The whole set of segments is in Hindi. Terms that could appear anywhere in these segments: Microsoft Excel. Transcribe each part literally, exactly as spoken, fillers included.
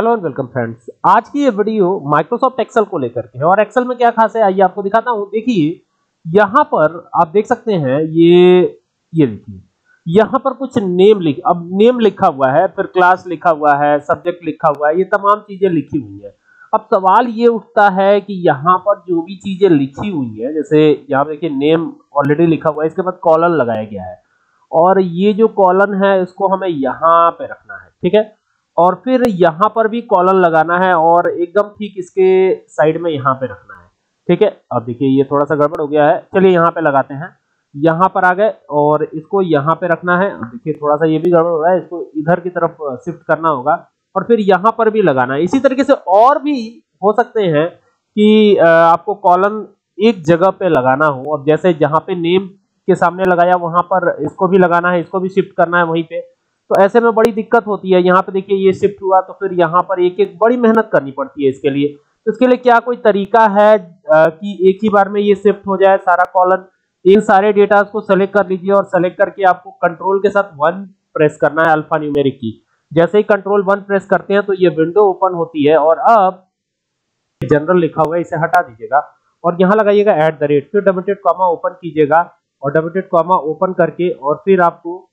Hello and welcome friends. आज की ये वीडियो माइक्रोसॉफ्ट एक्सेल को लेकर के है और एक्सेल में क्या खास है आइए आपको दिखाता हूं। देखिए यहाँ पर आप देख सकते हैं ये ये देखिए यहाँ पर कुछ नेम लिख अब नेम लिखा हुआ है, फिर क्लास लिखा हुआ है, सब्जेक्ट लिखा हुआ है, ये तमाम चीजें लिखी हुई है। अब सवाल ये उठता है कि यहाँ पर जो भी चीजें लिखी हुई है, जैसे यहाँ देखिए नेम ऑलरेडी लिखा हुआ है, इसके बाद कॉलन लगाया गया है और ये जो कॉलन है इसको हमें यहाँ पे रखना है, ठीक है। और फिर यहाँ पर भी कॉलन लगाना है और एकदम ठीक इसके साइड में यहाँ पे रखना है, ठीक है। अब देखिए ये थोड़ा सा गड़बड़ हो गया है, चलिए यहाँ पे लगाते हैं। यहाँ पर आ गए और इसको यहाँ पे रखना है। अब देखिए थोड़ा सा ये भी गड़बड़ हो रहा है, इसको इधर की तरफ शिफ्ट करना होगा और फिर यहाँ पर भी लगाना है। इसी तरीके से और भी हो सकते हैं कि आपको कॉलन एक जगह पे लगाना हो। अब जैसे जहाँ पे नेम के सामने लगाया वहाँ पर इसको भी लगाना है, इसको भी शिफ्ट करना है वहीं पे, तो ऐसे में बड़ी दिक्कत होती है। यहाँ पे देखिए ये शिफ्ट हुआ तो फिर यहाँ पर एक एक बड़ी मेहनत करनी पड़ती है इसके लिए। तो इसके लिए क्या कोई तरीका है आ, कि एक ही बार में ये शिफ्ट हो जाए सारा कॉलम? इन सारे डेटाज को सेलेक्ट कर लीजिए और सेलेक्ट करके आपको कंट्रोल के साथ वन प्रेस करना है, अल्फा न्यूमेरिक की। जैसे ही कंट्रोल वन प्रेस करते हैं तो ये विंडो ओपन होती है और अब जनरल लिखा हुआ है इसे हटा दीजिएगा और यहाँ लगाइएगा एट द रेट, फिर डबल डॉट कॉमा ओपन कीजिएगा और डबल डॉट कॉमा ओपन करके और फिर आपको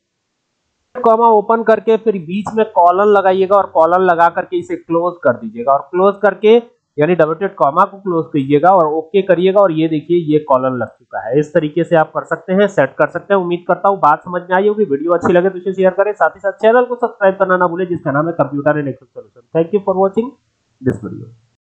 कॉमा ओपन करके फिर बीच में कॉलन लगाइएगा और कॉलन लगा करके इसे क्लोज कर दीजिएगा और क्लोज करके यानी डबल डॉट कॉमा को क्लोज कीजिएगा और ओके करिएगा और ये देखिए ये कॉलन लग चुका है। इस तरीके से आप कर सकते हैं, सेट कर सकते हैं। उम्मीद करता हूँ बात समझ में आई होगी। वीडियो अच्छी लगे तो इसे शेयर करें, साथ ही साथ चैनल को सब्सक्राइब करना ना भूलें जिसका नाम है computer and Excel solution. Thank you for watching this video.